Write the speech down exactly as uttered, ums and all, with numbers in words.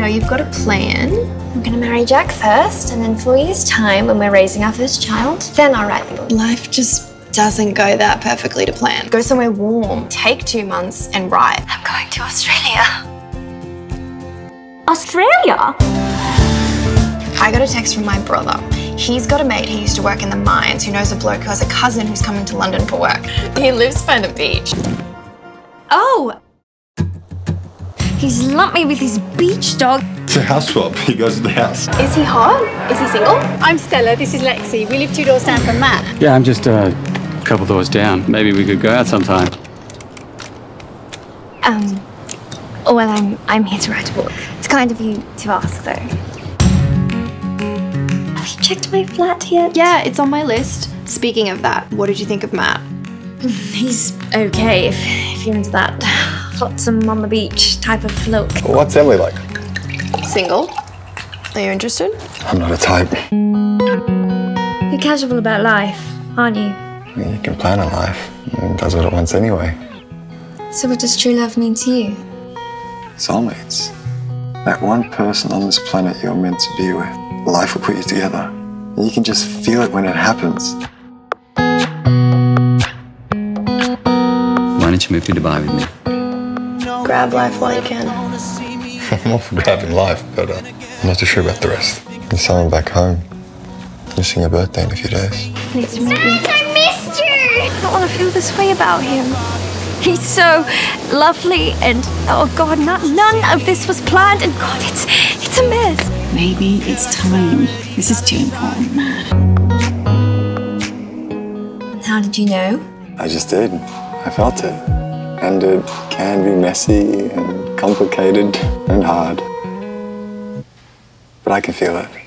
know you've got a plan. I'm gonna marry Jack first, and then four years' time, when we're raising our first child, then I'll write the book. Life just doesn't go that perfectly to plan. Go somewhere warm, take two months and write. I'm going to Australia. Australia? I got a text from my brother. He's got a mate who used to work in the mines who knows a bloke who has a cousin who's coming to London for work. He lives by the beach. Oh! He's lumped me with his beach dog. It's a house swap. He goes to the house. Is he hot? Is he single? I'm Stella. This is Lexi. We live two doors down from Matt. Yeah, I'm just uh, a couple doors down. Maybe we could go out sometime. Um, well, I'm, I'm here to write a book. It's kind of you to ask, though. Have you checked my flat yet? Yeah, it's on my list. Speaking of that, what did you think of Matt? He's okay, if, if you're into that. Flotsam on the beach type of look. What's Emily like? Single. Are you interested? I'm not a type. You're casual about life, aren't you? You can plan a life. It does what it wants anyway. So what does true love mean to you? Soulmates. That one person on this planet you're meant to be with. Life will put you together. And you can just feel it when it happens. Why don't you move to Dubai with me? Grab life while you can. I'm all for grabbing life, but uh, I'm not too sure about the rest. There's someone back home. Missing your birthday in a few days. Nice, I missed you! I don't want to feel this way about him. He's so lovely and, oh God, not, none of this was planned and God, it's, it's a mess. Maybe it's time. This is too important, man. How did you know? I just did. I felt it. And it can be messy and complicated and hard. But I can feel it.